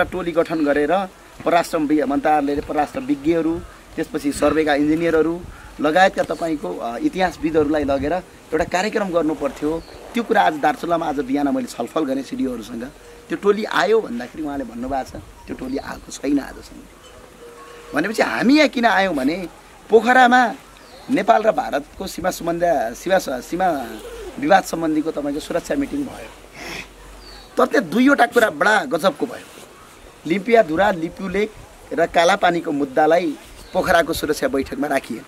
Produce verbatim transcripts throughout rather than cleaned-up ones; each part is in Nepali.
एउटा टोली गठन गरेर पराष्ट्र मन्त्रालयले पराष्ट्र विज्ञहरू त्यसपछि सर्वेका इन्जिनियरहरू लगायतका तपाईको इतिहासविदहरूलाई लगेर एउटा कार्यक्रम गर्नुपर्थ्यो। त्यो कुरा आज दार्चुलामा आज बिहान मैले छलफल गरे सिडीहरूसँग। त्यो टोली आयो भन्दाखेरि उहाँले भन्नुभएको छ त्यो टोली आएको छैन आजसम्म। भनेपछि हामी यहाँ किन आयौं भने पोखरामा नेपाल र भारतको सीमा सम्बन्धी सीमा सीमा विवाद सम्बन्धीको तपाईको सुरक्षा मिटिङ भयो। तर त्यो दुईवटा कुरा बडा गजबको भयो। लिम्पियाधुरा, लिपुले र कालापानीको मुद्दालाई पोखराको सुरक्षा बैठकमा राखिएन।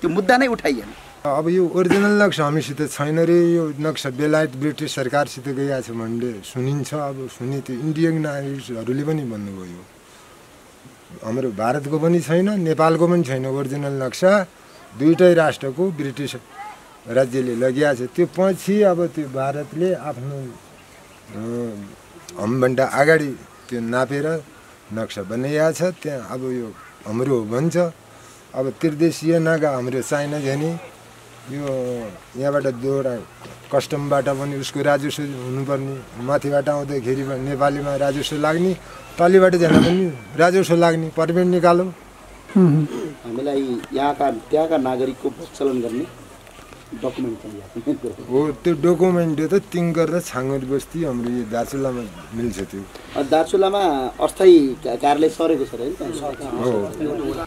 त्यो मुद्दा नै उठाइएन। अब यो ओरिजिनल नक्सा हामीसित छैन रे, यो नक्सा बेलायत ब्रिटिस सरकारसित गएको छ भन्ने सुनिन्छ। अब सुनि त्यो इन्डियन नागरिकहरूले पनि भन्नुभयो हाम्रो भारतको पनि छैन नेपालको पनि छैन ओरिजिनल नक्सा, दुईटै राष्ट्रको ब्रिटिस राज्यले लगेको छ। त्यो पछि अब त्यो भारतले आफ्नो हामीभन्दा अगाडि त्यो नापेर नक्सा बनाइएको छ। त्यहाँ अब यो हाम्रो हो भन्छ। अब त्रिदेशीय नागा हाम्रो चाइना झनी यो यहाँबाट दुईवटा कस्टमबाट पनि उसको राजस्व हुनुपर्ने, माथिबाट आउँदाखेरि नेपालीमा राजस्व लाग्ने, पालीबाट जाँदा पनि राजस्व लाग्ने, पर्मिट निकालौँ। हामीलाई यहाँका त्यहाँका नागरिकको प्रचलन गर्ने डकुमेन्ट हो। त्यो डकुमेन्ट त तिङ्गर र छाङ्गरबस्ती हाम्रो यो दार्चुलामा मिल्छ। त्यो दार्चुलामा अस्थायी कार्यालय सरेको छ है।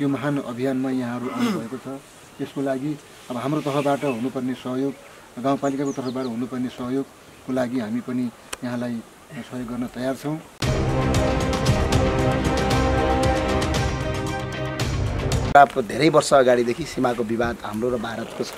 यो महान अभियानमा यहाँहरू आउनुभएको छ, यसको लागि अब हाम्रो तर्फबाट हुनुपर्ने सहयोग, गाउँपालिकाको तर्फबाट हुनुपर्ने सहयोगको लागि हामी पनि यहाँलाई सहयोग गर्न तयार छौँ। धेरै वर्ष अगाडिदेखि सीमाको विवाद हाम्रो र भारतको छ।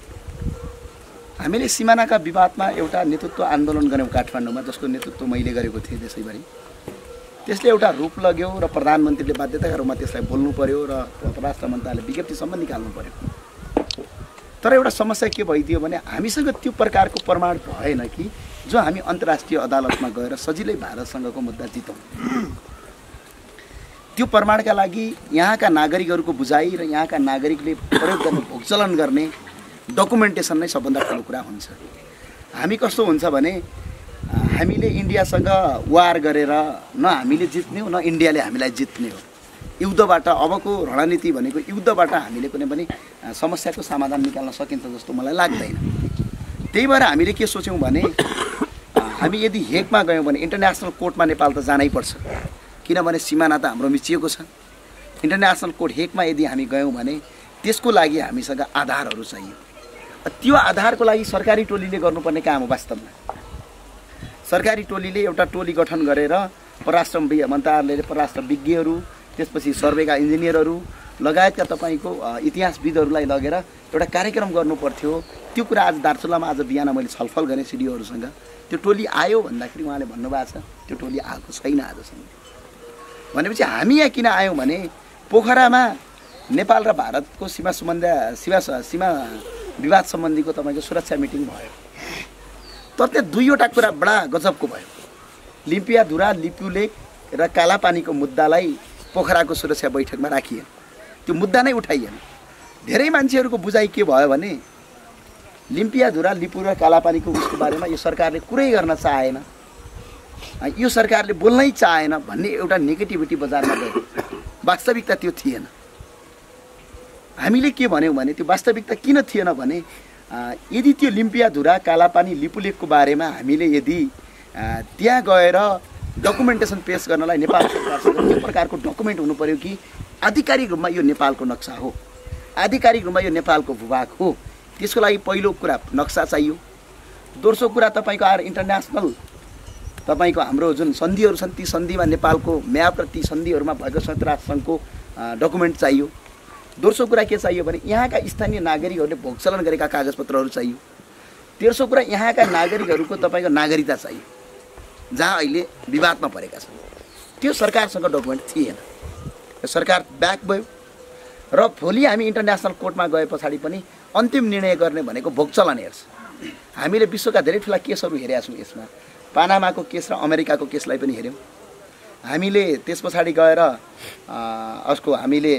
हामीले सिमानाका विवादमा एउटा नेतृत्व आन्दोलन गऱ्यौँ काठमाडौँमा, जसको नेतृत्व मैले गरेको थिएँ। त्यसैभरि त्यसले एउटा रूप लग्यो र प्रधानमन्त्रीले बाध्यताका रूपमा त्यसलाई बोल्नु पर्यो र परराष्ट्र मन्त्रालयले विज्ञप्तिसम्म निकाल्नु पर्यो। तर एउटा समस्या के भइदियो भने हामीसँग त्यो प्रकारको प्रमाण भएन कि जो हामी अन्तर्राष्ट्रिय अदालतमा गएर सजिलै भारतसँगको मुद्दा जितौँ। त्यो प्रमाणका लागि यहाँका नागरिकहरूको बुझाइ र यहाँका नागरिकले प्रयोग गर्ने, भोगचलन गर्ने डकुमेन्टेसन नै सबभन्दा ठुलो कुरा हुन्छ। हामी कस्तो हुन्छ भने हामीले इन्डियासँग वार गरेर न हामीले जित्ने हो न इन्डियाले हामीलाई जित्ने हो। युद्धबाट अबको रणनीति भनेको युद्धबाट हामीले कुनै पनि समस्याको समाधान निकाल्न सकिन्छ जस्तो मलाई लाग्दैन। त्यही भएर हामीले के सोच्यौँ भने हामी यदि हेगमा गयौँ भने इन्टरनेसनल कोर्टमा नेपाल त जानैपर्छ, किनभने सीमाना त हाम्रो मिचिएको छ। इन्टरनेसनल कोर्ट हेगमा यदि हामी गयौँ भने त्यसको लागि हामीसँग आधारहरू चाहियो। त्यो आधारको लागि सरकारी टोलीले गर्नुपर्ने काम हो। वास्तवमा सरकारी टोलीले एउटा टोली गठन गरेर पराष्ट्र मन्त्रालयले पराष्ट्र विज्ञहरू त्यसपछि सर्वेका इन्जिनियरहरू लगायतका तपाईँको इतिहासविदहरूलाई लगेर एउटा कार्यक्रम गर्नुपर्थ्यो। त्यो कुरा आज दार्चुलामा आज बिहान मैले छलफल गरेँ सिडिओहरूसँग। त्यो टोली आयो भन्दाखेरि उहाँले भन्नुभएको छ त्यो टोली आएको छैन आजसम्म। भनेपछि हामी यहाँ किन आयौँ भने पोखरामा नेपाल र भारतको सीमा सम्बन्धी सीमा सीमा विवाद सम्बन्धीको तपाईँको सुरक्षा मिटिङ भयो। तर त्यहाँ दुईवटा कुरा बडा गजबको भयो। लिम्पियाधुरा, लिपुले र कालापानीको मुद्दालाई पोखराको सुरक्षा बैठकमा राखिएन। त्यो मुद्दा नै उठाइएन। धेरै मान्छेहरूको बुझाइ के भयो भने लिम्पियाधुरा, लिपु र कालापानीको उसको बारेमा यो सरकारले कुरै गर्न चाहेन, यो सरकारले बोल्नै चाहेन भन्ने एउटा नेगेटिभिटी बजारमा गयो। वास्तविकता त्यो थिएन। हामीले के भन्यौँ भने त्यो वास्तविकता किन थिएन भने यदि त्यो लिम्पियाधुरा, कालापानी, लिपुलेकको बारेमा हामीले यदि त्यहाँ गएर डकुमेन्टेसन पेश गर्नलाई नेपाल सरकारसँग त्यो प्रकारको डकुमेन्ट हुनु पर्यो कि आधिकारिक रूपमा यो नेपालको नक्सा हो, आधिकारिक रूपमा यो नेपालको भूभाग हो। त्यसको लागि पहिलो कुरा नक्सा चाहियो। दोस्रो कुरा तपाईँको आएर इन्टरनेसनल तपाईको हाम्रो जुन सन्धिहरू छन् ती सन्धिमा नेपालको म्याप र ती सन्धिहरूमा भएको संयुक्त राष्ट्रसङ्घको डकुमेन्ट चाहियो। दोस्रो कुरा के चाहियो भने यहाँका स्थानीय नागरिकहरूले भोगचलन गरेका कागजपत्रहरू चाहियो। तेस्रो कुरा यहाँका नागरिकहरूको तपाईँको नागरिकता चाहियो, जहाँ अहिले विवादमा परेका छन्। त्यो सरकारसँग डकुमेन्ट थिएन। सरकार ब्याक भयो र भोलि हामी इन्टरनेशनल कोर्टमा गए पछाडी पनि अन्तिम निर्णय गर्ने भनेको भोगचलन हेर्छ। हामीले विश्वका धेरै ठुला केसहरू हेरेका छौं, यसमा पानामाको केस र अमेरिकाको केसलाई पनि हेर्यौं। हामीले त्यस पछाडी गएर अर्को हामीले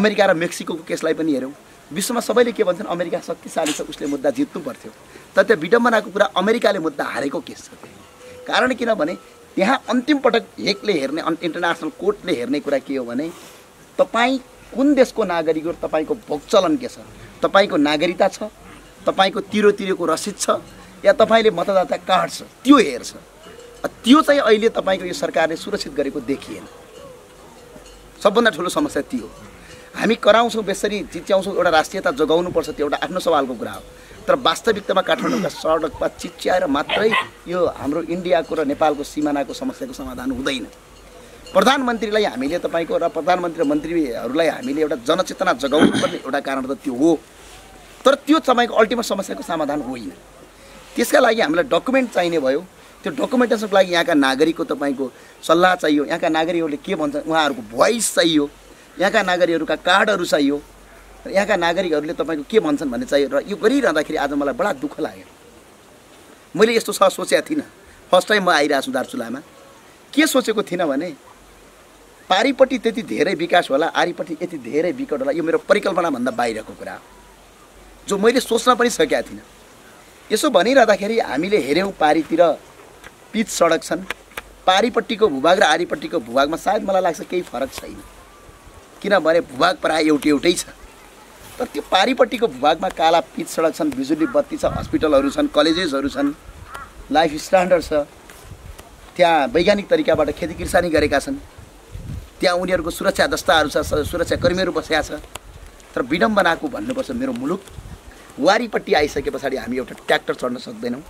अमेरिका र मेक्सिकोको केसलाई पनि हेर्यौं। विश्वमा सबैले के भन्छन्, अमेरिका शक्तिशाली छ, उसले मुद्दा जित्नु पर्थ्यो। तर त्यो विडम्बनाको कुरा अमेरिकाले मुद्दा हारेको केस छ। कारण किनभने यहाँ अन्तिम पटक हेकले हेर्ने इन्टरनेशनल कोर्टले हेर्ने कुरा के हो भने तपाई कुन देशको नागरिक हो, तपाईको भोगचलन के छ, तपाईको नागरिकता छ, तपाईको तिरो तिरेको रसिद छ या तपाईले मतदाता कार्ड छ, त्यो हेर्छ। त्यो चाहिँ अहिले तपाईको यो सरकारले सुरक्षित गरेको देखिएन। सबभन्दा ठूलो समस्या त्यो हो। हामी कराउँछौँ, बेसरी चिच्याउँछौँ, एउटा राष्ट्रियता जगाउनु पर्छ, त्यो एउटा आफ्नो सवालको कुरा हो। तर वास्तविकतामा काठमाडौँका सडकमा चिच्याएर मात्रै यो हाम्रो इन्डियाको र नेपालको सीमानाको समस्याको समाधान हुँदैन। प्रधानमन्त्रीलाई हामीले तपाईको र प्रधानमन्त्री र मन्त्रीहरूलाई हामीले एउटा जनचेतना जगाउनु पर्ने एउटा कारण त त्यो हो। तर त्यो तपाईँको अल्टिमेट समस्याको समाधान होइन। त्यसका लागि हामीलाई डकुमेन्ट चाहिने भयो। त्यो डकुमेन्टेसनको लागि यहाँका नागरिकको तपाईँको सल्लाह चाहियो, यहाँका नागरिकहरूले के भन्छन्, उहाँहरूको भोइस चाहियो, यहाँका नागरिकहरूका कार्डहरू चाहियो, यहाँका नागरिकहरूले तपाईँको के भन्छन् भन्ने चाहियो। र यो गरिरहँदाखेरि आज मलाई बडा दुःख लाग्यो। मैले यस्तो सोचेको थिइनँ। फर्स्ट टाइम म आइरहेको छु दार्चुलामा। के सोचेको थिइनँ भने पारिपट्टि त्यति धेरै विकास होला, आरिपट्टि यति धेरै विकट होला। यो मेरो परिकल्पनाभन्दा बाहिरको कुरा हो, जो मैले सोच्न पनि सकेको थिइनँ। यसो भनिरहँदाखेरि हामीले हेऱ्यौँ पारीतिर पिच सडक छन्। पारिपट्टिको भूभाग र आरिपट्टिको भूभागमा सायद मलाई लाग्छ केही फरक छैन, किनभने भूभाग प्रायः एउटै एउटै छ। तर त्यो पारिपट्टिको भूभागमा काला पिच सडक छन्, बिजुली बत्ती छ, हस्पिटलहरू छन्, कलेजेसहरू छन्, लाइफ स्ट्यान्डर्ड छ, त्यहाँ वैज्ञानिक तरिकाबाट खेती किसानी गरेका छन्, त्यहाँ उनीहरूको सुरक्षा दस्ताहरू छ, सुरक्षाकर्मीहरू बसेका छ। तर विडम्बनाको भन्नुपर्छ मेरो मुलुक वारीपट्टि आइसके पछाडि हामी एउटा ट्र्याक्टर चढ्न सक्दैनौँ,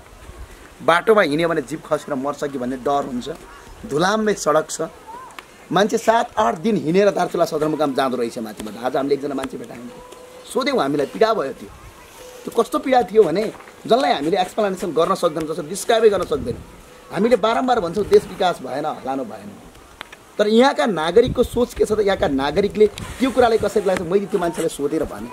बाटोमा हिँड्यो भने जीप खसेर मर्छ कि भन्ने डर हुन्छ, धुलाम्मै सडक छ। मान्छे सात आठ दिन हिँडेर दार्चुला सदरमुकाम जाँदो रहेछ माथिबाट। आज हामीले एकजना मान्छे भेटायौँ, सोध्यौँ हामीलाई पीडा भयो त्यो त्यो कस्तो पीडा थियो भने जसलाई हामीले एक्सप्लेनेसन गर्न सक्दैनौँ, जसलाई डिस्क्राइबै गर्न सक्दैनौँ। हामीले बारम्बार भन्छौँ देश विकास भएन, हलानो भएन। तर यहाँका नागरिकको सोच के छ त? यहाँका नागरिकले त्यो कुरालाई कसरी लाग्छ? मैले त्यो मान्छेलाई सोधेर भने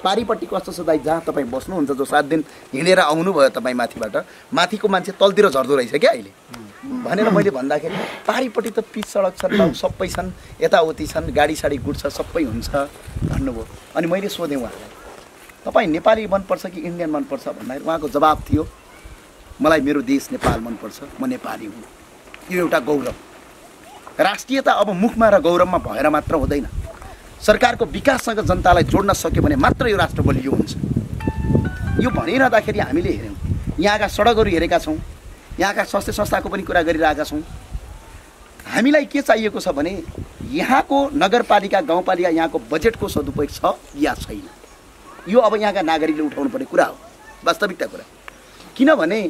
पारिपट्टि कस्तो छ दाइ, जहाँ तपाईँ बस्नुहुन्छ, जो सात दिन हिँडेर आउनुभयो तपाईँ माथिबाट, माथिको मान्छे तलतिर झर्दो रहेछ क्या अहिले भनेर मैले भन्दाखेरि पारिपट्टि त पिच सडक छन्, सबै छन्, यताउति छन्, गाडी साडी गुड्छ, सबै हुन्छ भन्नुभयो। अनि मैले सोधेँ उहाँलाई, तपाईँ नेपाली मनपर्छ कि इन्डियन मनपर्छ भन्दाखेरि उहाँको जवाब थियो, मलाई मेरो देश नेपाल मनपर्छ, म नेपाली हुँ। यो एउटा गौरव, राष्ट्रियता अब मुखमा र गौरवमा भएर मात्र हुँदैन। सरकारको विकाससँग जनतालाई जोड्न सक्यो भने मात्र यो राष्ट्र बलियो हुन्छ। यो भनिरहँदाखेरि हामीले हेऱ्यौँ, यहाँका सडकहरू हेरेका छौँ, यहाँका स्वास्थ्य संस्थाको पनि कुरा गरिरहेका छौँ। हामीलाई के चाहिएको छ भने यहाँको नगरपालिका गाउँपालिका यहाँको बजेटको सदुपयोग छ या छैन, यो अब यहाँका नागरिकले उठाउनु पर्ने कुरा हो, वास्तविकता कुरा। किनभने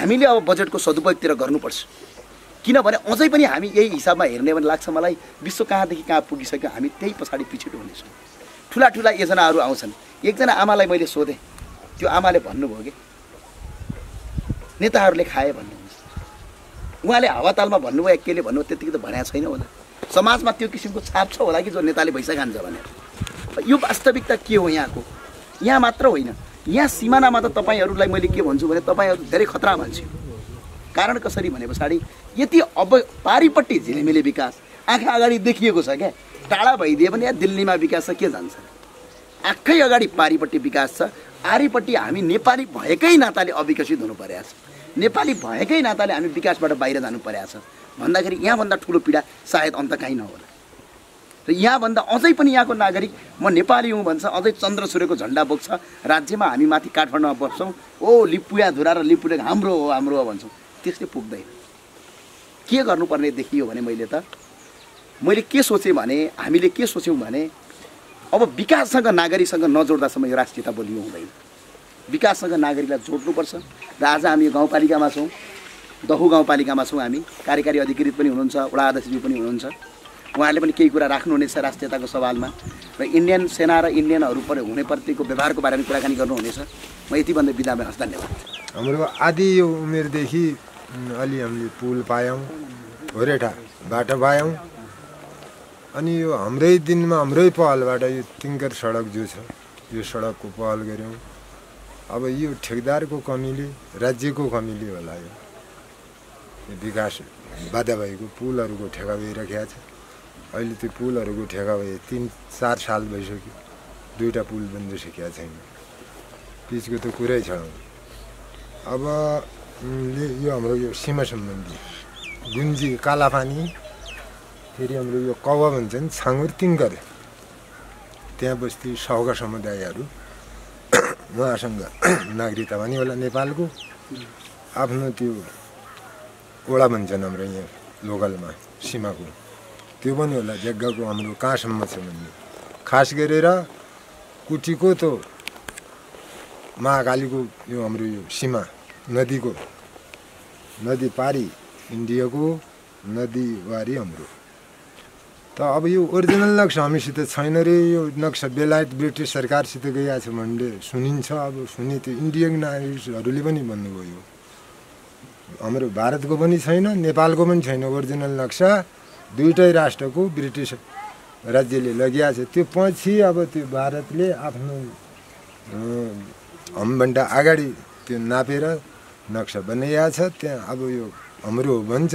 हामीले अब बजेटको सदुपयोगतिर गर्नुपर्छ। किनभने अझै पनि हामी यही हिसाबमा हेर्ने भने लाग्छ मलाई विश्व कहाँदेखि कहाँ पुगिसक्यो, हामी त्यही पछाडि पिछुट हुनेछौँ। ठुला ठुला योजनाहरू आउँछन्। एकजना आमालाई मैले सोधेँ, त्यो आमाले भन्नुभयो कि नेताहरूले खाए भन्नुहुन्छ। उहाँले हावातालमा भन्नुभयो, केले भन्नुभयो त्यतिकै त भनेको छैन होला, समाजमा त्यो किसिमको छाप छ होला कि जो नेताले भैसा खान्छ भनेर। यो वास्तविकता के हो यहाँको? यहाँ मात्र होइन, यहाँ सिमानामा त तपाईँहरूलाई मैले के भन्छु भने तपाईँहरू धेरै खतरा मान्छे। कारण कसरी भने पछाडि यति अब पारिपट्टि झिलिमिली विकास आँखा अगाडि देखिएको छ क्या। टाढा भइदियो भने यहाँ दिल्लीमा विकास छ के जान्छ, आँखै अगाडि पारिपट्टि विकास छ। आरिपट्टि हामी नेपाली भएकै नाताले अविकसित हुनु परेको छ, नेपाली भएकै नाताले हामी विकासबाट बाहिर जानु परेको छ भन्दाखेरि यहाँभन्दा ठुलो पीडा सायद अन्त कहीँ नहोला। र यहाँभन्दा अझै पनि यहाँको नागरिक म नेपाली हुँ भन्छ, अझै चन्द्र सूर्यको झन्डा बोक्छ। राज्यमा हामी माथि काठमाडौँमा बस्छौँ, ओ लिम्पियाधुरा र लिपुले हाम्रो हो हाम्रो हो भन्छौँ, त्यसले पुग्दैन। के गर्नुपर्ने देखियो भने मैले त मैले के सोचेँ भने हामीले के सोच्यौँ भने अब विकाससँग नागरिकसँग नजोड्दासम्म यो राष्ट्रियता बलियो हुँदैन। विकाससँग नागरिकलाई जोड्नुपर्छ। र आज हामी यो गाउँपालिकामा छौँ, दहु गाउँपालिकामा छौँ। हामी कार्यकारी अधिकृत पनि हुनुहुन्छ, वडा अध्यक्षज्यू पनि हुनुहुन्छ, उहाँहरूले पनि केही कुरा राख्नुहुनेछ राष्ट्रियताको सवालमा र इन्डियन सेना र इन्डियनहरू पर हुनेप्रतिको व्यवहारको बारेमा कुराकानी गर्नुहुनेछ। म यति भन्दै बिदा माग्छु, धन्यवाद। हाम्रो आदि यो उमेरदेखि अलि हामीले पुल पायौँ, होरेठा बाटो पायौँ, अनि यो हाम्रै दिनमा हाम्रै पालबाट यो टिंकर सडक जो छ यो सडकको पाल गर्यौं अब यो ठेकदारको कमीले राज्यको कमीले होला यो विकास बाधा भएको पुलहरुको ठेका भइराख्या छ अहिले त्यो पुलहरुको ठेका भए तीन चार साल भइसक्यो दुईटा पुल बन्द सकेका छैन त्यसको त कुरै छ अब यो हाम्रो यो सीमा सम्बन्धी गुन्जी कालापानी फेरि हाम्रो यो कवा भन्छन् छाङ्गुर तिङ्गर त्यहाँ बस्ती सहगा समुदायहरु उहाँसँग नागरिकता पनि होला नेपालको आफ्नो त्यो ओडा भन्छन् हाम्रो यहाँ लोकलमा सीमाको त्यो पनि होला जग्गाको हाम्रो कहाँसम्म छ भन्ने खास गरेर कुटीको त महाकालीको यो हाम्रो यो सीमा नदीको नदी पारी इन्डियाको नदी वारी हाम्रो त अब यो ओरिजिनल नक्सा हामीसित छैन रे यो नक्सा बेलायत ब्रिटिश सरकारसित गएको छ भन्ने सुनिन्छ अब सुने त्यो इन्डियन नागरिकहरूले पनि भन्नुभयो हाम्रो भारतको पनि छैन नेपालको पनि छैन ओरिजिनल नक्सा दुईटै राष्ट्रको ब्रिटिश राज्यले लगेको छ त्यो पछि अब त्यो भारतले आफ्नो हमभन्दा अगाडि त्यो नापेर नक्सा बनाएको छ त्यहाँ अब यो हाम्रो भन्छ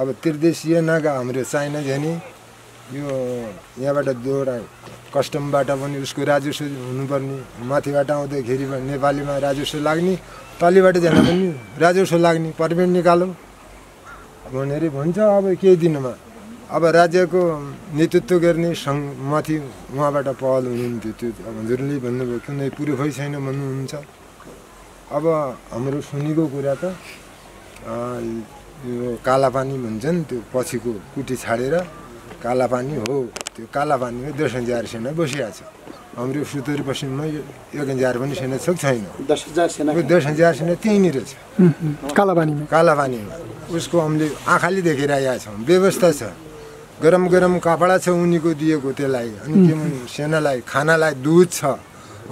अब त्रिदेशीय नागा हाम्रो चाइना जाने यो यहाँबाट दुईवटा कस्टमबाट पनि उसको राजस्व हुनुपर्ने माथिबाट आउँदाखेरि नेपालीमा राजस्व लाग्ने तलीबाट जान पनि राजस्व लाग्ने पर्मिट निकालो भनेर भन्छ अब केही दिनमा अब राज्यको नेतृत्व गर्ने सङ्घ माथि उहाँबाट पहल हुनुहुन्थ्यो त्यो हजुरले भन्नुभयो कुनै पुरुखै छैन भन्नुहुन्छ अब हाम्रो सुनेको कुरा त यो कालापानी भन्छन् त्यो पछिको कुटी छाडेर कालापानी हो त्यो कालापानीमा दस हजार सेना बसिया छ हाम्रो सुदूरपश्चिममा एक हजार पनि सेना छ छैन दस हजार सेना दस हजार सेना त्यहीँनिर छ कालापानीमा कालापानीमा उसको हामीले आँखाले देखेर आएका छौँ व्यवस्था छ गरम गरम कपडा छ उनीको दिएको त्यसलाई अनि के भन्छ सेनालाई खानालाई दुध छ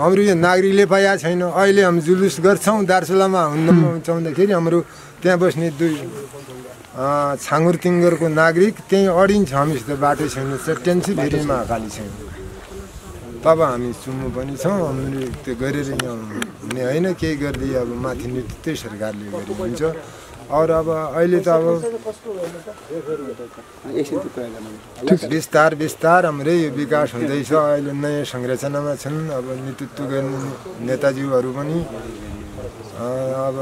हाम्रो यो नागरिकले पाएका छैन अहिले हामी जुलुस गर्छौँ दार्चुलामा हुन्नमा हुन्छौँदाखेरि हाम्रो त्यहाँ बस्ने दुई छाङ्गुर तिङ्गरको नागरिक त्यही अडिन्छ हामीसित बाटो छैन टेन्सी फेरि महाकाली छैन तब हामी चुम्नु पनि छौँ हामीले त्यो गरेर यहाँ हुने होइन केही गर्दै अब माथि नेतृत्व सरकारले गरे हुन्छ और अब अहिले त अब बिस्तार बिस्तार हाम्रै यो विकास हुँदैछ अहिले नयाँ संरचनामा छन् अब नेतृत्व गर्ने नेताजीहरू पनि अब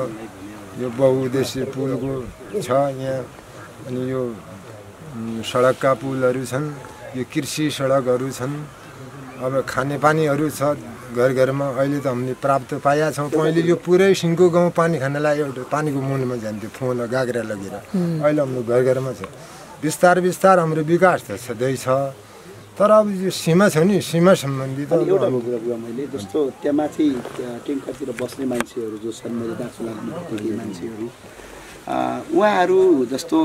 यो बहुउद्देश्य पुलको छ यहाँ अनि यो सडकका पुलहरू छन् यो कृषि सडकहरू छन् अब खानेपानीहरू छ घर घरमा अहिले त हामीले प्राप्त पाएका छौँ पहिले यो पुरै सिङ्गो गाउँ पानी खानलाई एउटा पानीको मुन्डमा जान्थ्यो फोला गाग्रा लगेर अहिले हाम्रो घर घरमा छ बिस्तार बिस्तार हाम्रो विकास त छँदैछ तर अब यो सीमा छ नि सीमा सम्बन्धी त एउटा कुरा कुरा मैले जस्तो त्यहाँमाथि टिङ्करतिर बस्ने मान्छेहरू जो छन् मेरो दार्चुलामा बस्ने मान्छेहरू उहाँहरू जस्तो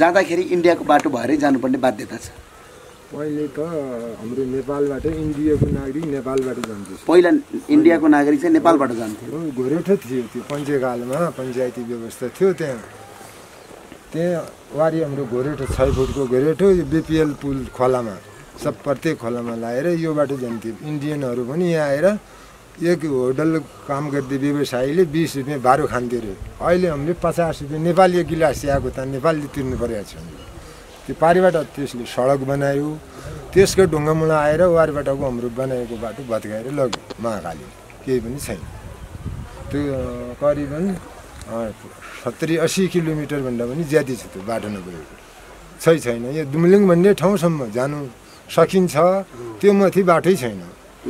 जाँदाखेरि इन्डियाको बाटो भएरै जानुपर्ने बाध्यता छ पहिले त हाम्रो नेपालबाट इन्डियाको नागरिक नेपालबाट जान्थ्यो पहिला इन्डियाको नागरिक चाहिँ नेपालबाट जान्थ्यो गोरेठो थियो त्यो पञ्चकालमा पञ्चायती व्यवस्था थियो त्यहाँ त्यहाँ वारी हाम्रो गोरेठो छ फुटको गोरेठो यो बीपीएल पुल खोलामा सब प्रत्येक खोलामा लाएर यो बाटो जान्थ्यो इन्डियनहरू पनि यहाँ आएर एक होटल काम गर्ने व्यवसायीले बिस रुपियाँ भाडो खान्थ्यो अरे अहिले हामीले पचास रुपियाँ नेपाली एक गिलास चियाको त नेपालले तिर्नु परेको छ त्यो पारीबाट त्यसले सडक बनायो त्यसको ढुङ्गामुला आएर वारीबाटको हाम्रो बनाएको बाटो भत्काएर लग्यो महाकाली केही पनि छैन त्यो करिबन सत्तरी अस्सी किलोमिटरभन्दा पनि ज्यादा छ त्यो बाटो नगएको छै छैन यो दुम्लिङ भन्ने ठाउँसम्म जानु सकिन्छ त्यो माथि बाटै छैन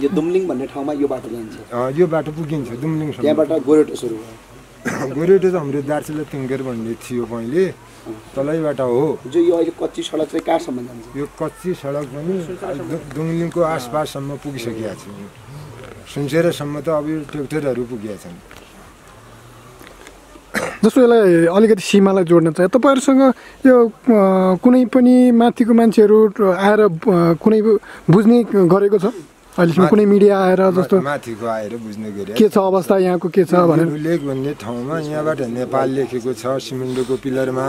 यो दुम्लिङ भन्ने ठाउँमा यो बाटो जान्छ यो बाटो पुगिन्छ दुम्लिङसम्म त्यहाँबाट गोरेटो सुरु भयो गोरेटो त हाम्रो दार्चुला तिङ्गर भन्ने थियो पहिले तलैबाट हो जो यो अहिले कच्ची सडक चाहिँ कहाँसम्म जान्छ यो कच्ची सडक पनि दुम्लिङको आसपाससम्म पुगिसकेका छ सुनसेरासम्म त अब यो ट्र्याक्टरहरू पुगेका छन् जस्तो यसलाई अलिकति सीमालाई जोड्न चाहे तपाईहरुसँग यो कुनै पनि माथिको मान्छेहरू आएर कुनै बुझ्ने गरेको छ अहिले कुनै मिडिया आएर जस्तो माथिको आएर बुझ्ने गरे के छ अवस्था यहाँको के छ भनेर लेख भन्ने ठाउँमा यहाँबाट नेपाल लेखेको छ सिमेन्टको पिलरमा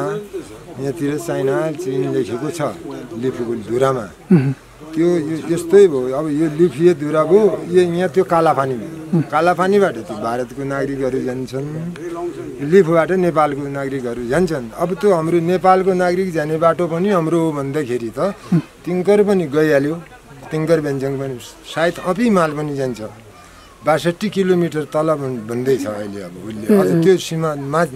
यहाँतिर चाइना चीन लेखेको छ लिम्पियाधुरामा त्यो यस्तै भयो अब यो लिम्पियाधुरा हो यहाँ त्यो कालापानी कालापानीबाट त्यो भारतको नागरिकहरू जान्छन् लिम्फबाट नेपालको नागरिकहरू जान्छन् अब त्यो हाम्रो नेपालको नागरिक जाने बाटो पनि हाम्रो भन्दाखेरि त तिंकर पनि गइहाल्यो तिंगर व्यञ्जन पनि सायद अपि माल पनि जान्छ बासठी किलोमिटर तल भन्दै छ अहिले अब अहिले त्यो सीमा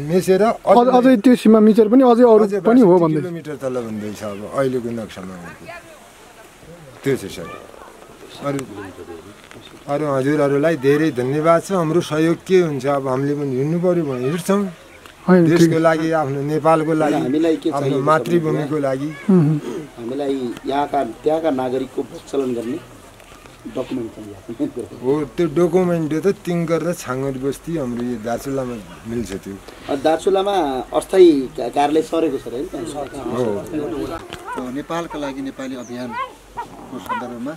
मेसेर अझै त्यो सीमा मिचर पनि अझै अरु पनि हो भन्दै किलोमिटर तल भन्दै छ अब अहिलेको नक्सामा त्यो छ सर अरु अरु हजुरहरुलाई धेरै धन्यवाद छ हाम्रो सहयोग के हुन्छ अब हामीले पनि हिड्नु पर्यो भने हिड्छौं देशको लागि आफ्नो नेपालको लागि हाम्रो मातृभूमिको लागि हामीलाई यहाँका त्यहाँका नागरिकको प्रचलन गर्ने डकुमेन्ट हो त्यो डकुमेन्ट त तिंगर र छाङ्गरबस्ती हाम्रो यो दार्चुलामा मिल्छ त्यो दार्चुलामा अस्थायी कार्यालय सरेको छ हैन नेपालका लागि नेपाली अभियानको सन्दर्भमा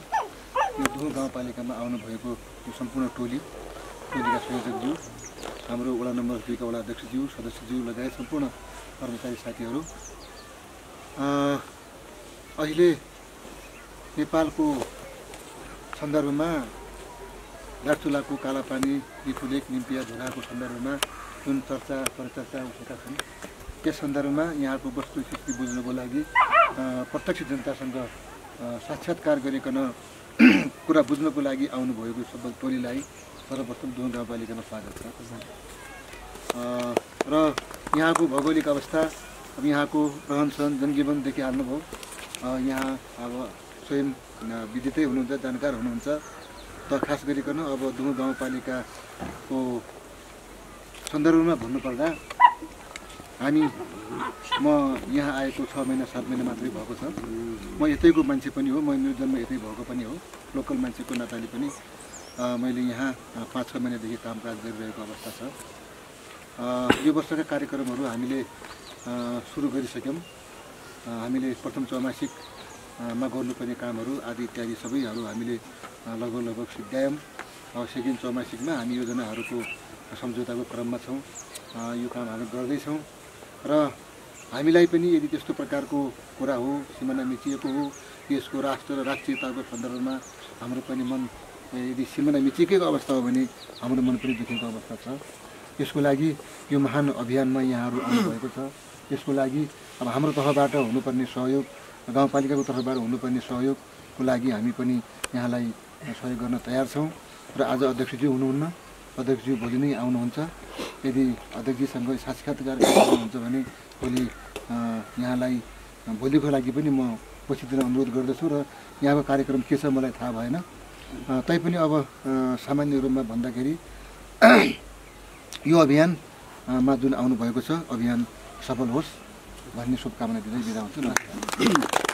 यो दुई गाउँपालिकामा आउनु भएको यो सम्पूर्ण टोली टोलीका संयोजकज्यू हाम्रो वडा नम्बर दुई का वडा अध्यक्षज्यू सदस्यज्यू लगायत सम्पूर्ण कर्मचारी साथीहरू अहिले नेपालको सन्दर्भमा दार्चुलाको कालापानी लिपुलेक लिम्पियाधुराको सन्दर्भमा जुन चर्चा परिचर्चा उठेका छन् त्यस सन्दर्भमा यहाँको वस्तुस्थिति बुझ्नको लागि प्रत्यक्ष जनतासँग साक्षात्कार गरिकन कुरा बुझ्नको लागि आउनुभएको सबै टोलीलाई सर्वप्रथम दुई गाउँपालिकामा स्वागत छ र यहाँको भौगोलिक अवस्था अब यहाँको रहनसहन जनजीवनदेखि हाल्नुभयो यहाँ अब स्वयं विदितै हुनुहुन्छ जानकार हुनुहुन्छ त खास गरिकन अब दुई गाउँपालिकाको सन्दर्भमा भन्नुपर्दा हामी म यहाँ आएको छ महिना सात महिना मात्रै भएको छ म यतैको मान्छे पनि हो म मेरो जन्म यतै भएको पनि हो लोकल मान्छेको नाताले पनि मैले यहाँ पाँच छ महिनादेखि कामकाज गरिरहेको अवस्था छ यो वर्षका कार्यक्रमहरू हामीले सुरु गरिसक्यौँ हामीले प्रथम चौमासिकमा गर्नुपर्ने कामहरू आदि इत्यादि सबैहरू हामीले लगभग लगभग सिद्ध्यायौँ अब सेकेन्ड चौमासिकमा हामी योजनाहरूको सम्झौताको क्रममा छौँ यो काम हामी गर्दैछौँ र हामीलाई पनि यदि त्यस्तो प्रकारको कुरा हो सिमाना मिचिएको हो यसको राष्ट्र र राष्ट्रियताको सन्दर्भमा हाम्रो पनि मन यदि सिमाना मिचिएको अवस्था हो भने हाम्रो मन पनि दुखेको अवस्था छ यसको लागि यो महान अभियानमा यहाँहरू आउनुभएको छ यसको लागि अब हाम्रो तर्फबाट हुनुपर्ने सहयोग गाउँपालिकाको तर्फबाट हुनुपर्ने सहयोगको लागि हामी पनि यहाँलाई सहयोग गर्न तयार छौँ र आज अध्यक्षज्यू हुनुहुन्न अध्यक्षज्यू भोलि नै आउनुहुन्छ यदि अध्यक्षज्यूसँग साक्षात्कार गर्नुहुन्छ भने भोलि यहाँलाई भोलिको लागि पनि म पछि दिन अनुरोध गर्दछु र यहाँको कार्यक्रम के छ मलाई थाहा भएन तैपनि अब सामान्य रूपमा भन्दाखेरि यो अभियानमा जुन आउनुभएको छ अभियान सफल होस् भन्ने शुभकामना दिँदै बिदा हुन्छु।